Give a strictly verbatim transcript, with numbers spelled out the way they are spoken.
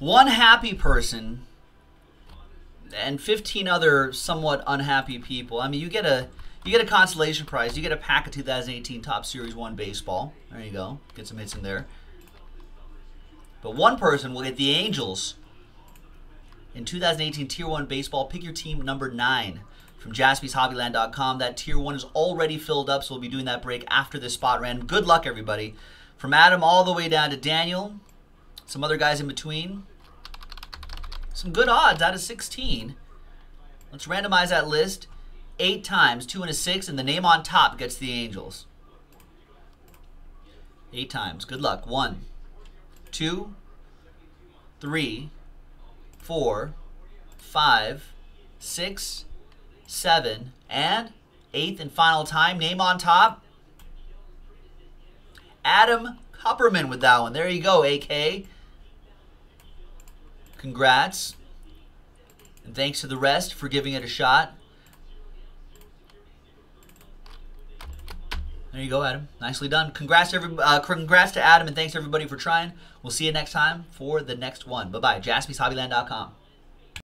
one happy person and fifteen other somewhat unhappy people. I mean, you get a you get a consolation prize. You get a pack of two thousand eighteen Top Series one baseball. There you go. Get some hits in there. But one person will get the Angels in two thousand eighteen Tier one baseball. Pick your team number nine from Jaspys Hobbyland dot com. That Tier one is already filled up, so we'll be doing that break after this spot random. Good luck, everybody. From Adam all the way down to Daniel, some other guys in between. Some good odds out of sixteen. Let's randomize that list eight times, two and a six, and the name on top gets the Angels. Eight times. Good luck. One, two, three, four, five, six, seven, and eighth and final time. Name on top. Adam Kupperman with that one. There you go, A K. Congrats, and thanks to the rest for giving it a shot. There you go, Adam. Nicely done. Congrats to, every, uh, congrats to Adam, and thanks to everybody for trying. We'll see you next time for the next one. Bye-bye. Jaspys Hobbyland dot com.